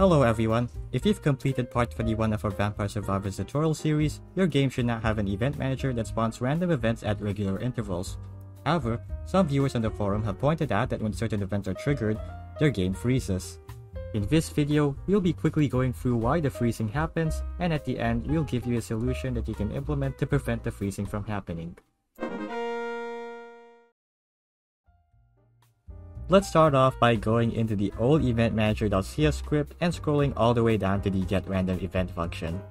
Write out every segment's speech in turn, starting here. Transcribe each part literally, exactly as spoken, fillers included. Hello everyone! If you've completed part twenty-one of our Vampire Survivors tutorial series, your game should now have an event manager that spawns random events at regular intervals. However, some viewers on the forum have pointed out that when certain events are triggered, their game freezes. In this video, we'll be quickly going through why the freezing happens, and at the end, we'll give you a solution that you can implement to prevent the freezing from happening. Let's start off by going into the old event manager dot c s script and scrolling all the way down to the get random event function.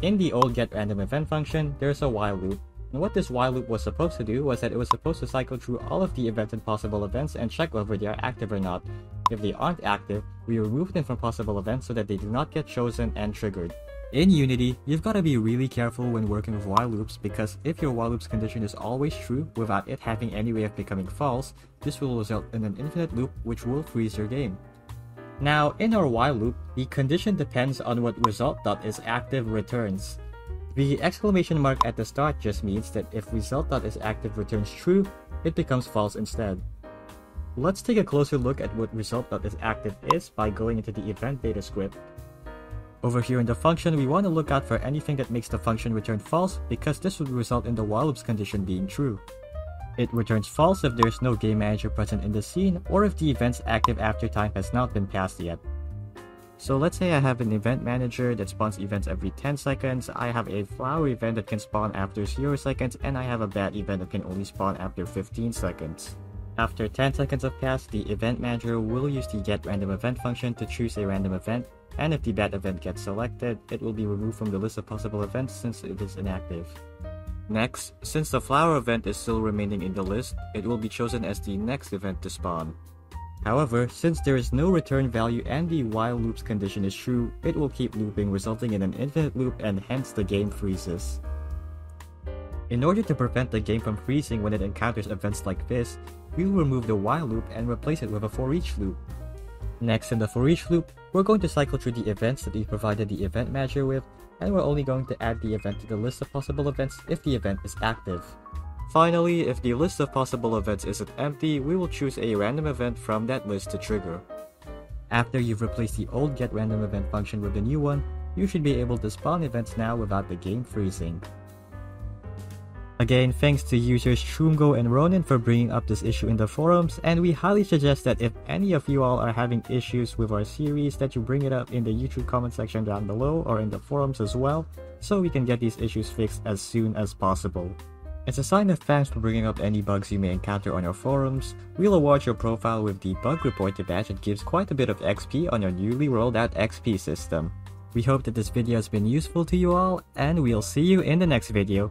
In the old get random event function, there's a while loop, and what this while loop was supposed to do was that it was supposed to cycle through all of the events and possible events and check whether they are active or not. If they aren't active, we remove them from possible events so that they do not get chosen and triggered. In Unity, you've got to be really careful when working with while loops, because if your while loop's condition is always true without it having any way of becoming false, this will result in an infinite loop which will freeze your game. Now, in our while loop, the condition depends on what result.isActive returns. The exclamation mark at the start just means that if result.isActive returns true, it becomes false instead. Let's take a closer look at what result.isActive is by going into the event data script. Over here in the function, we want to look out for anything that makes the function return false, because this would result in the while loop's condition being true. It returns false if there is no game manager present in the scene, or if the event's active after time has not been passed yet. So let's say I have an event manager that spawns events every ten seconds, I have a flower event that can spawn after zero seconds, and I have a bat event that can only spawn after fifteen seconds. After ten seconds have passed, the event manager will use the get random event function to choose a random event, and if the bat event gets selected, it will be removed from the list of possible events since it is inactive. Next, since the flower event is still remaining in the list, it will be chosen as the next event to spawn. However, since there is no return value and the while loop's condition is true, it will keep looping, resulting in an infinite loop, and hence the game freezes. In order to prevent the game from freezing when it encounters events like this, we'll remove the while loop and replace it with a for each loop. Next, in the for each loop, we're going to cycle through the events that we provided the event manager with, and we're only going to add the event to the list of possible events if the event is active. Finally, if the list of possible events isn't empty, we will choose a random event from that list to trigger. After you've replaced the old get random event function with the new one, you should be able to spawn events now without the game freezing. Again, thanks to users Shungo and Ronin for bringing up this issue in the forums, and we highly suggest that if any of you all are having issues with our series, that you bring it up in the YouTube comment section down below or in the forums as well, so we can get these issues fixed as soon as possible. As a sign of thanks for bringing up any bugs you may encounter on our forums, we'll award your profile with the bug reporter badge that gives quite a bit of X P on your newly rolled out X P system. We hope that this video has been useful to you all, and we'll see you in the next video.